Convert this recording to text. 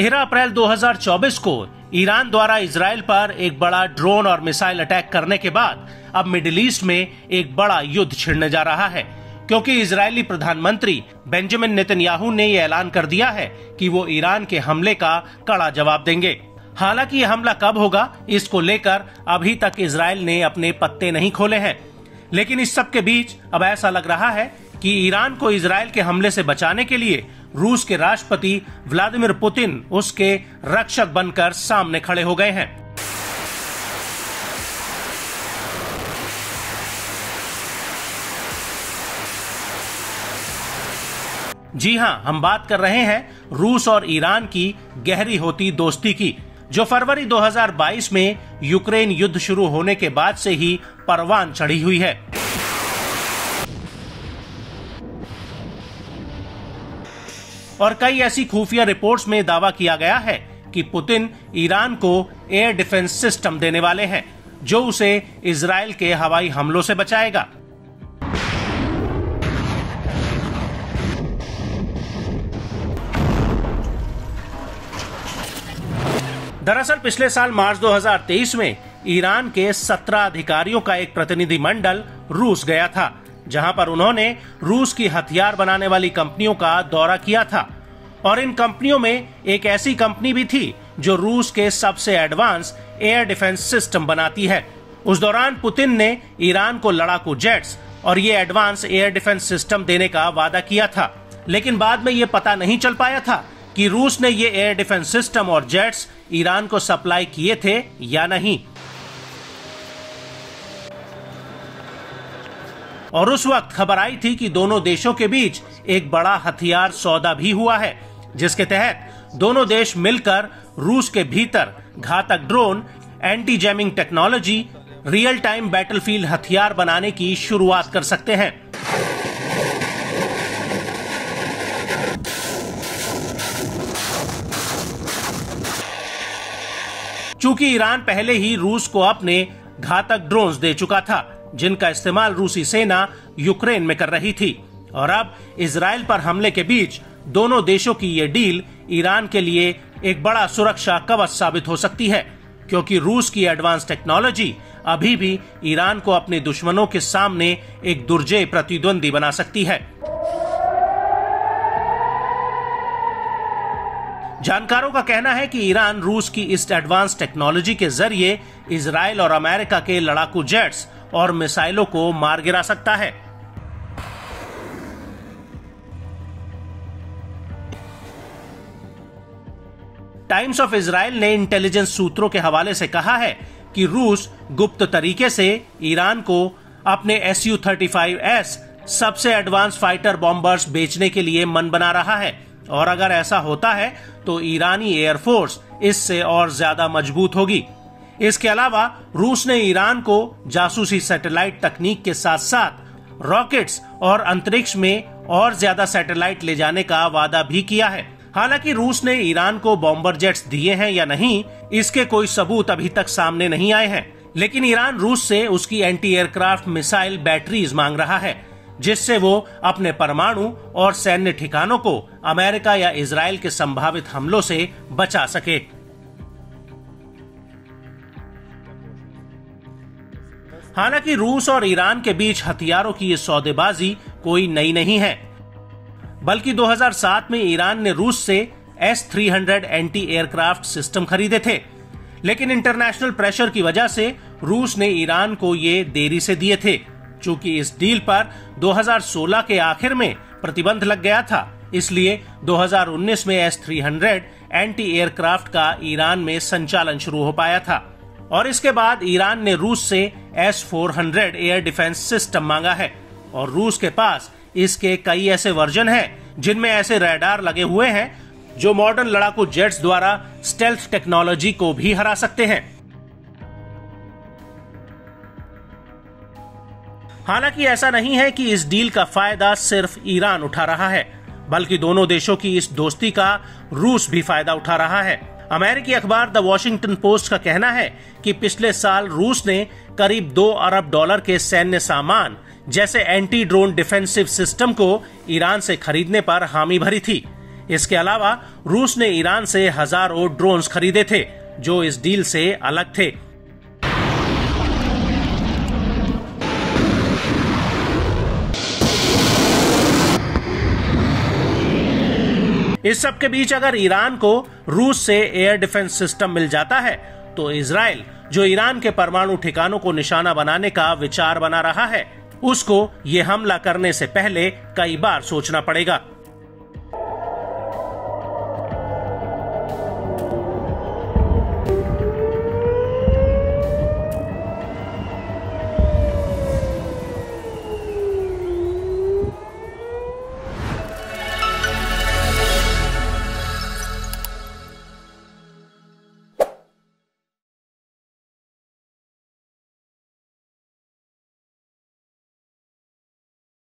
13 अप्रैल 2024 को ईरान द्वारा इजराइल पर एक बड़ा ड्रोन और मिसाइल अटैक करने के बाद अब मिडिल ईस्ट में एक बड़ा युद्ध छिड़ने जा रहा है, क्योंकि इजरायली प्रधानमंत्री बेंजामिन नेतन्याहू ने यह ऐलान कर दिया है कि वो ईरान के हमले का कड़ा जवाब देंगे। हालांकि यह हमला कब होगा, इसको लेकर अभी तक इजराइल ने अपने पत्ते नहीं खोले हैं, लेकिन इस सब के बीच अब ऐसा लग रहा है कि ईरान को इजराइल के हमले से बचाने के लिए रूस के राष्ट्रपति व्लादिमीर पुतिन उसके रक्षक बनकर सामने खड़े हो गए हैं। जी हां, हम बात कर रहे हैं रूस और ईरान की गहरी होती दोस्ती की, जो फरवरी 2022 में यूक्रेन युद्ध शुरू होने के बाद से ही परवान चढ़ी हुई है। और कई ऐसी खुफिया रिपोर्ट्स में दावा किया गया है कि पुतिन ईरान को एयर डिफेंस सिस्टम देने वाले हैं, जो उसे इजराइल के हवाई हमलों से बचाएगा। दरअसल पिछले साल मार्च 2023 में ईरान के 17 अधिकारियों का एक प्रतिनिधिमंडल रूस गया था, जहां पर उन्होंने रूस की हथियार बनाने वाली कंपनियों का दौरा किया था। और इन कंपनियों में एक ऐसी कंपनी भी थी जो रूस के सबसे एडवांस एयर डिफेंस सिस्टम बनाती है। उस दौरान पुतिन ने ईरान को लड़ाकू जेट्स और ये एडवांस एयर डिफेंस सिस्टम देने का वादा किया था, लेकिन बाद में ये पता नहीं चल पाया था कि रूस ने ये एयर डिफेंस सिस्टम और जेट्स ईरान को सप्लाई किए थे या नहीं। और उस वक्त खबर आई थी कि दोनों देशों के बीच एक बड़ा हथियार सौदा भी हुआ है, जिसके तहत दोनों देश मिलकर रूस के भीतर घातक drone, anti jamming technology, real time battlefield हथियार बनाने की शुरुआत कर सकते हैं। चूंकि ईरान पहले ही रूस को अपने घातक ड्रोन्स दे चुका था, जिनका इस्तेमाल रूसी सेना यूक्रेन में कर रही थी, और अब इजराइल पर हमले के बीच दोनों देशों की ये डील ईरान के लिए एक बड़ा सुरक्षा कवच साबित हो सकती है, क्योंकि रूस की एडवांस टेक्नोलॉजी अभी भी ईरान को अपने दुश्मनों के सामने एक दुर्जेय प्रतिद्वंदी बना सकती है। जानकारों का कहना है कि ईरान रूस की इस एडवांस टेक्नोलॉजी के जरिए इजराइल और अमेरिका के लड़ाकू जेट्स और मिसाइलों को मार गिरा सकता है। टाइम्स ऑफ इजरायल ने इंटेलिजेंस सूत्रों के हवाले से कहा है कि रूस गुप्त तरीके से ईरान को अपने Su-35S सबसे एडवांस फाइटर बॉम्बर्स बेचने के लिए मन बना रहा है, और अगर ऐसा होता है तो ईरानी एयरफोर्स इससे और ज्यादा मजबूत होगी। इसके अलावा रूस ने ईरान को जासूसी सैटेलाइट तकनीक के साथ साथ रॉकेट्स और अंतरिक्ष में और ज्यादा सैटेलाइट ले जाने का वादा भी किया है। हालांकि रूस ने ईरान को बॉम्बर जेट्स दिए हैं या नहीं, इसके कोई सबूत अभी तक सामने नहीं आए हैं, लेकिन ईरान रूस से उसकी एंटी एयरक्राफ्ट मिसाइल बैटरीज मांग रहा है, जिससे वो अपने परमाणु और सैन्य ठिकानों को अमेरिका या इजराइल के संभावित हमलों से बचा सके। हालांकि रूस और ईरान के बीच हथियारों की ये सौदेबाजी कोई नई नहीं है, बल्कि 2007 में ईरान ने रूस से S-300 एंटी एयरक्राफ्ट सिस्टम खरीदे थे, लेकिन इंटरनेशनल प्रेशर की वजह से रूस ने ईरान को ये देरी से दिए थे। चूंकि इस डील पर 2016 के आखिर में प्रतिबंध लग गया था, इसलिए 2019 में S-300 एंटी एयरक्राफ्ट का ईरान में संचालन शुरू हो पाया था, और इसके बाद ईरान ने रूस से S-400 एयर डिफेंस सिस्टम मांगा है, और रूस के पास इसके कई ऐसे वर्जन हैं जिनमें ऐसे रडार लगे हुए हैं जो मॉडर्न लड़ाकू जेट्स द्वारा स्टेल्थ टेक्नोलॉजी को भी हरा सकते हैं। हालांकि ऐसा नहीं है कि इस डील का फायदा सिर्फ ईरान उठा रहा है, बल्कि दोनों देशों की इस दोस्ती का रूस भी फायदा उठा रहा है। अमेरिकी अखबार द वॉशिंगटन पोस्ट का कहना है कि पिछले साल रूस ने करीब $2 अरब के सैन्य सामान जैसे एंटी ड्रोन डिफेंसिव सिस्टम को ईरान से खरीदने पर हामी भरी थी। इसके अलावा रूस ने ईरान से हजारों ड्रोन्स खरीदे थे जो इस डील से अलग थे। इस सब के बीच अगर ईरान को रूस से एयर डिफेंस सिस्टम मिल जाता है तो इजराइल, जो ईरान के परमाणु ठिकानों को निशाना बनाने का विचार बना रहा है, उसको ये हमला करने से पहले कई बार सोचना पड़ेगा।